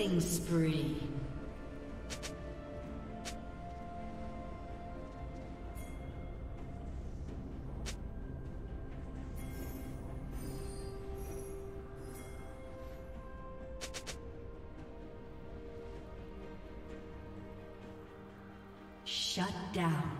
Killing spree. Shut down.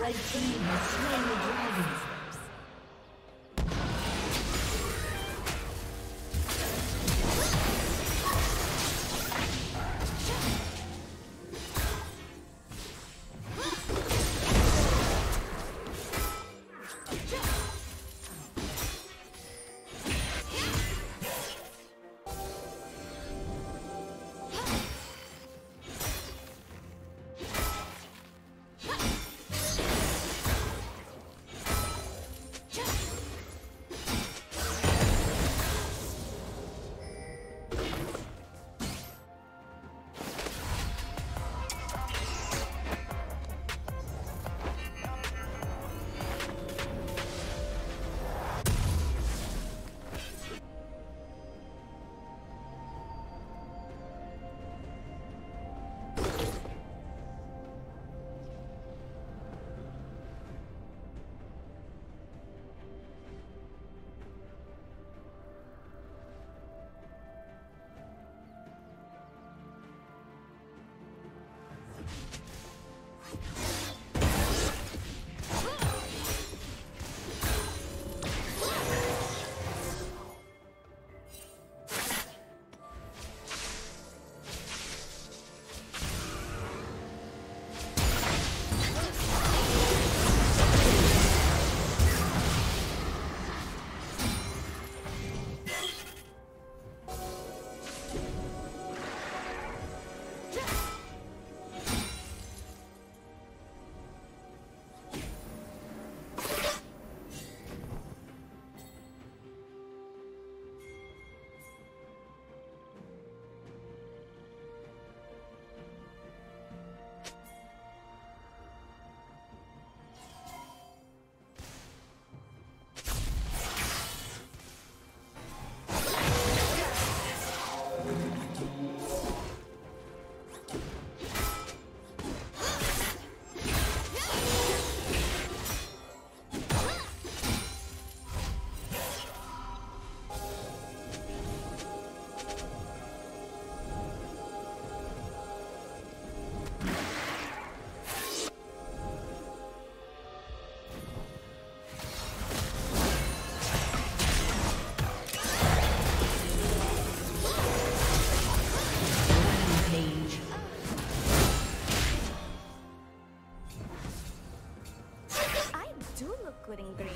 Red team has slain the dragon. liquid green.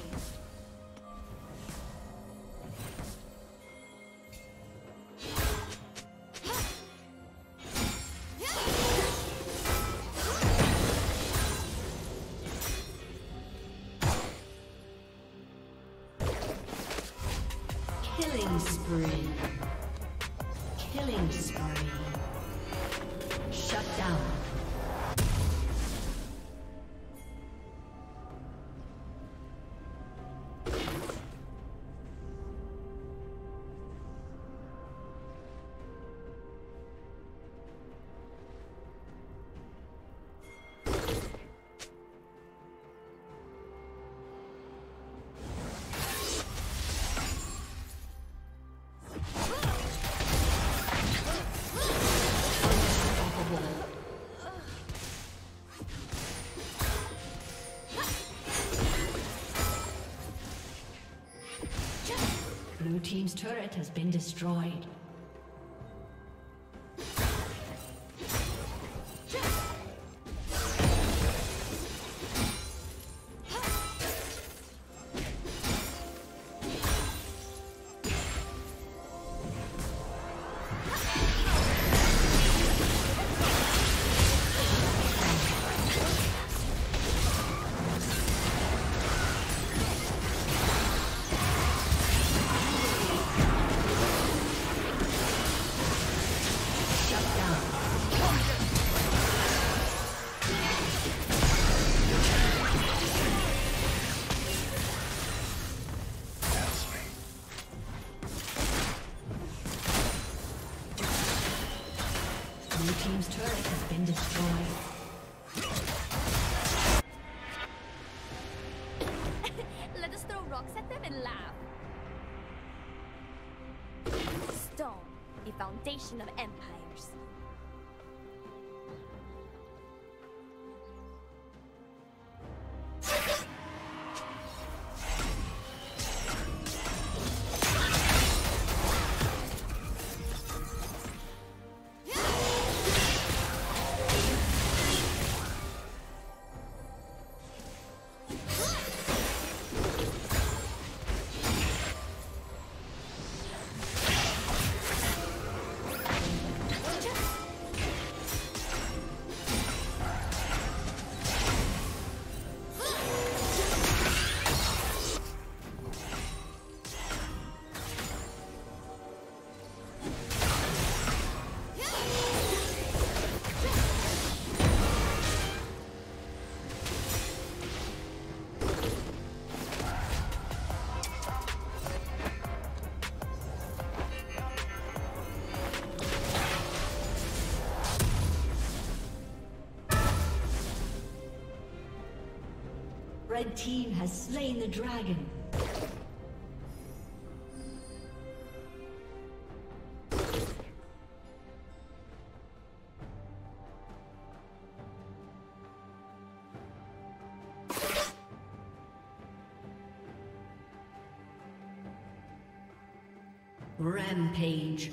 Blue team's turret has been destroyed. Foundation of empires. The red team has slain the dragon. Rampage.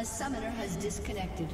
A summoner has disconnected.